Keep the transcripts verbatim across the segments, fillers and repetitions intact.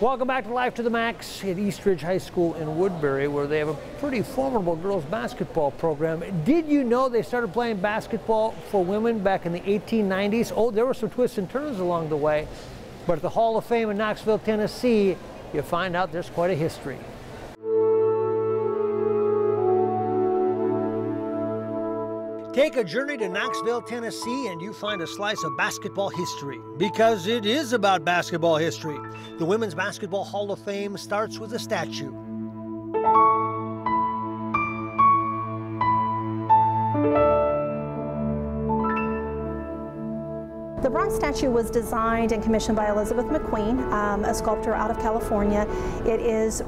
Welcome back to Life to the Max at Eastridge High School in Woodbury, where they have a pretty formidable girls basketball program. Did you know they started playing basketball for women back in the eighteen nineties? Oh, there were some twists and turns along the way, but at the Hall of Fame in Knoxville, Tennessee, you find out there's quite a history. Take a journey to Knoxville, Tennessee, and you find a slice of basketball history, because it is about basketball history. The Women's Basketball Hall of Fame starts with a statue. The bronze statue was designed and commissioned by Elizabeth McQueen, um, a sculptor out of California. It is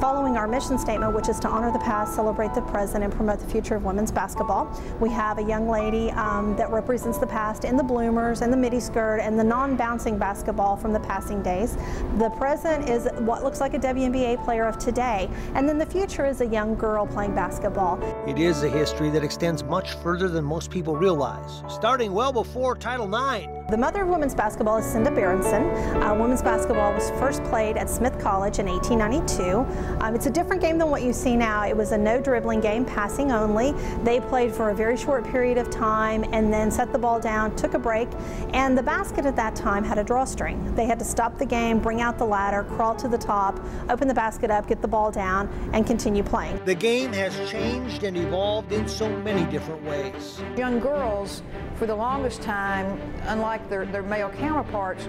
following our mission statement, which is to honor the past, celebrate the present, and promote the future of women's basketball. We have a young lady um, that represents the past in the bloomers and the midi skirt and the non-bouncing basketball from the passing days. The present is what looks like a W N B A player of today, and then the future is a young girl playing basketball. It is a history that extends much further than most people realize, starting well before Title nine. The mother of women's basketball is Senda Berenson. Uh, women's basketball was first played at Smith College in eighteen ninety-two. Um, it's a different game than what you see now. It was a no dribbling game, passing only. They played for a very short period of time and then set the ball down, took a break, and the basket at that time had a drawstring. They had to stop the game, bring out the ladder, crawl to the top, open the basket up, get the ball down, and continue playing. The game has changed and evolved in so many different ways. Young girls, for the longest time, unlike their, their male counterparts,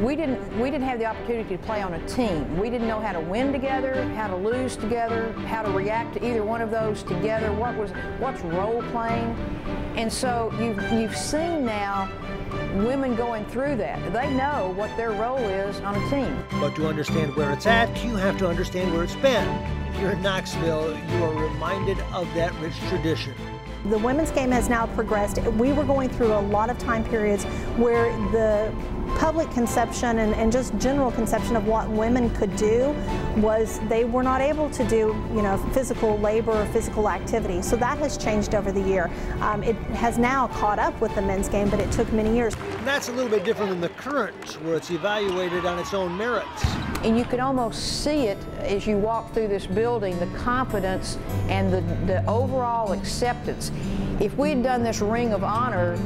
we didn't, we didn't have the opportunity to play on a team. We didn't know how to win together, how to lose together, how to react to either one of those together, what was, what's role playing. And so you've, you've seen now women going through that. They know what their role is on a team. But to understand where it's at, you have to understand where it's been. If you're in Knoxville, you are reminded of that rich tradition. The women's game has now progressed. We were going through a lot of time periods where the public conception and, and just general conception of what women could do was they were not able to do, you know, physical labor or physical activity. So that has changed over the year. Um, it has now caught up with the men's game, but it took many years. And that's a little bit different than the current, where it's evaluated on its own merits. And you can almost see it as you walk through this building, the confidence and the, the overall acceptance. If we had done this Ring of Honor,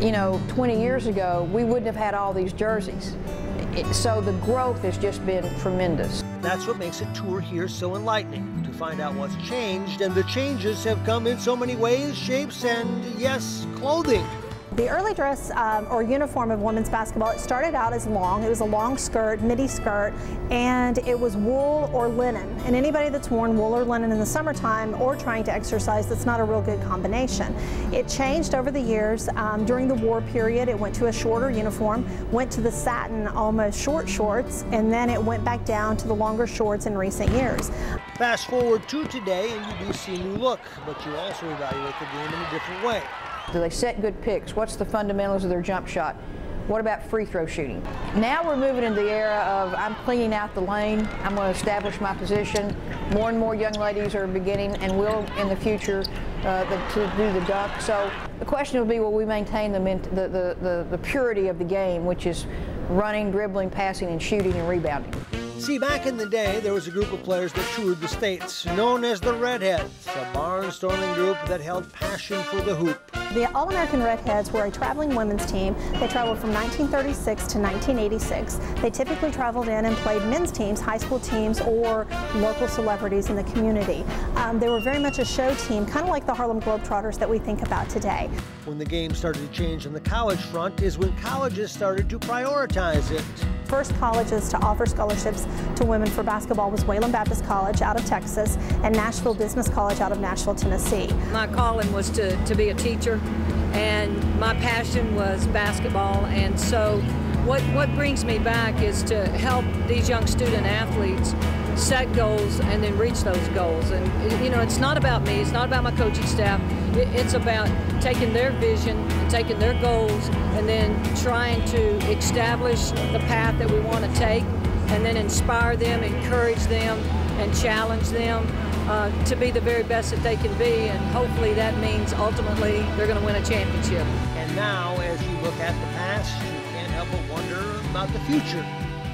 you know, twenty years ago, we wouldn't have had all these jerseys. It, so the growth has just been tremendous. That's what makes a tour here so enlightening, to find out what's changed, and the changes have come in so many ways, shapes, and yes, clothing. The early dress um, or uniform of women's basketball, it started out as long. It was a long skirt, midi skirt, and it was wool or linen. And anybody that's worn wool or linen in the summertime or trying to exercise, that's not a real good combination. It changed over the years. Um, during the war period, it went to a shorter uniform, went to the satin, almost short shorts, and then it went back down to the longer shorts in recent years. Fast forward to today, and you do see a new look, but you also evaluate the game in a different way. Do they set good picks? What's the fundamentals of their jump shot? What about free throw shooting? Now we're moving into the era of I'm cleaning out the lane, I'm going to establish my position. More and more young ladies are beginning and will in the future uh, the, to do the dunk. So the question will be, will we maintain the, the, the, the, the purity of the game, which is running, dribbling, passing, and shooting and rebounding? See, back in the day, there was a group of players that toured the States, known as the Redheads, a barnstorming group that held passion for the hoop. The All-American Redheads were a traveling women's team. They traveled from nineteen thirty-six to nineteen eighty-six. They typically traveled in and played men's teams, high school teams, or local celebrities in the community. Um, they were very much a show team, kind of like the Harlem Globetrotters that we think about today. When the game started to change on the college front is when colleges started to prioritize it. First colleges to offer scholarships to women for basketball was Wayland Baptist College out of Texas and Nashville Business College out of Nashville, Tennessee. My calling was to, to be a teacher, and my passion was basketball, and so what, what brings me back is to help these young student athletes set goals and then reach those goals. And you know, it's not about me, it's not about my coaching staff, it's about taking their vision and taking their goals and then trying to establish the path that we want to take, and then inspire them, encourage them, and challenge them uh, to be the very best that they can be, and hopefully that means ultimately they're going to win a championship. And now as you look at the past, you can't help but wonder about the future.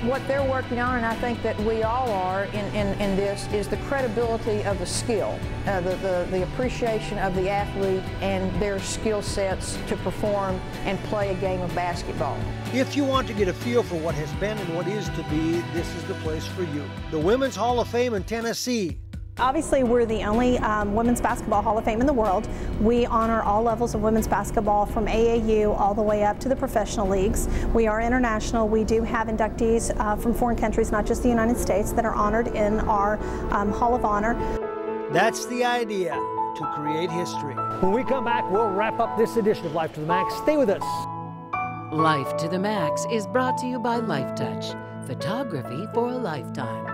what they're working on, and I think that we all are in, in, in this, is the credibility of the skill, uh, the, the, the appreciation of the athlete and their skill sets to perform and play a game of basketball. If you want to get a feel for what has been and what is to be, this is the place for you. The Women's Hall of Fame in Tennessee. Obviously, we're the only um, Women's Basketball Hall of Fame in the world. We honor all levels of women's basketball from A A U all the way up to the professional leagues. We are international. We do have inductees uh, from foreign countries, not just the United States, that are honored in our um, Hall of Honor. That's the idea, to create history. When we come back, we'll wrap up this edition of Life to the Max. Stay with us. Life to the Max is brought to you by LifeTouch, photography for a lifetime.